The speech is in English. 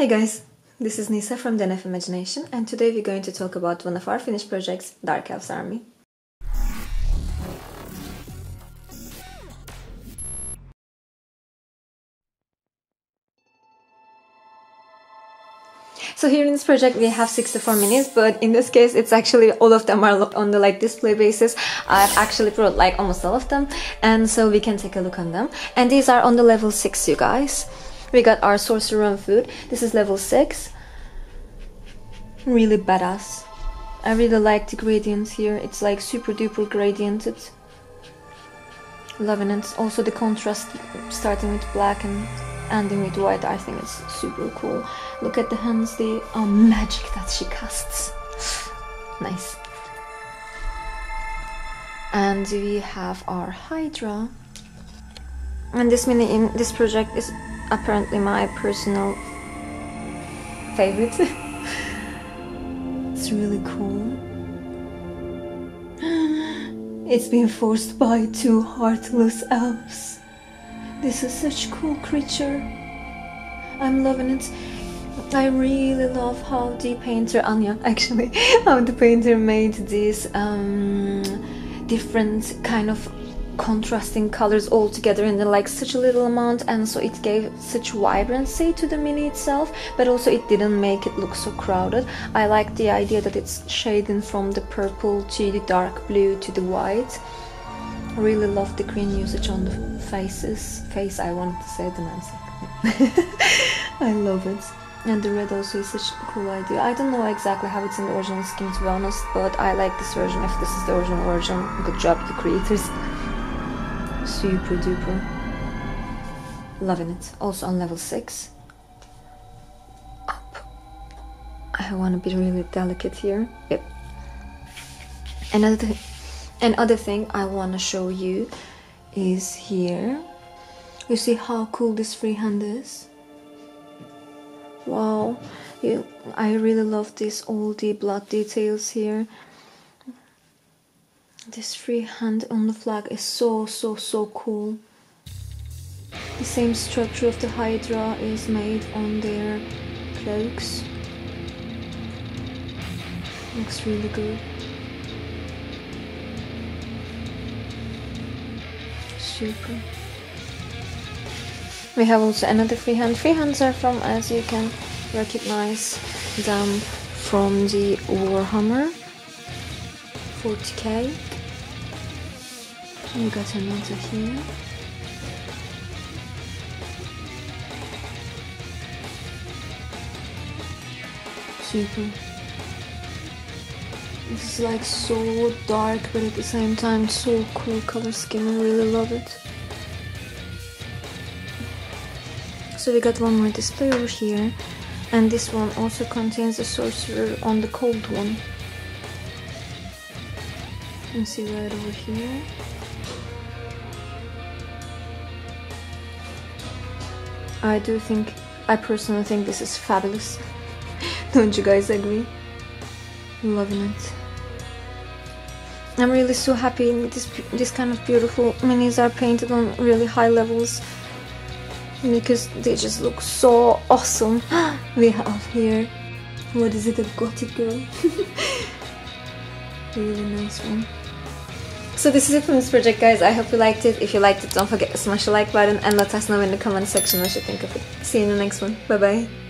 Hey guys, this is Nisa from Den of Imagination, and today we're going to talk about one of our finished projects, Dark Elves Army. So here in this project we have 64 minis, but in this case it's actually all of them are on the like display basis. I've actually brought like almost all of them, and so we can take a look on them. And these are on the level 6, you guys. We got our Sorceron Food. This is level 6. Really badass. I really like the gradients here. It's like super duper gradiented. Loving it. Also the contrast starting with black and ending with white, I think it's super cool. Look at the hands, the magic that she casts. Nice. And we have our Hydra. And this mini in this project is apparently my personal favorite. It's really cool. It's been forced by two heartless elves. This is such a cool creature. I'm loving it. I really love how the painter, Anya actually, how the painter made these different kind of contrasting colors all together in the, like such a little amount, and so it gave such vibrancy to the mini itself, but also it didn't make it look so crowded. I like the idea that it's shading from the purple to the dark blue to the white. I really love the green usage on the faces. I wanted to say the name. I love it. And the red also is such a cool idea. I don't know exactly how it's in the original skin, to be honest, but I like this version. If this is the original version, good job, you creators. Super duper. Loving it. Also on level 6. Up. I want to be really delicate here. Yep. Another thing I want to show you is here. You see how cool this free hand is? Wow. I really love this, all the blood details here. This free hand on the flag is so cool. The same structure of the Hydra is made on their cloaks. Looks really good. Super. We have also another free hand. Free hands are from, as you can recognize them, from the Warhammer 40k. We got another here. Super. This is like so dark, but at the same time so cool color scheme. I really love it. So we got one more display over here, and this one also contains a sorcerer on the cold one. You can see right over here. I personally think this is fabulous. Don't you guys agree? Loving it. I'm really so happy this kind of beautiful minis are painted on really high levels, because they just look so awesome. We have here, what is it, a gothic girl? Really nice one. So this is it from this project, guys. I hope you liked it. If you liked it, don't forget to smash the like button and let us know in the comment section what you think of it. See you in the next one. Bye bye.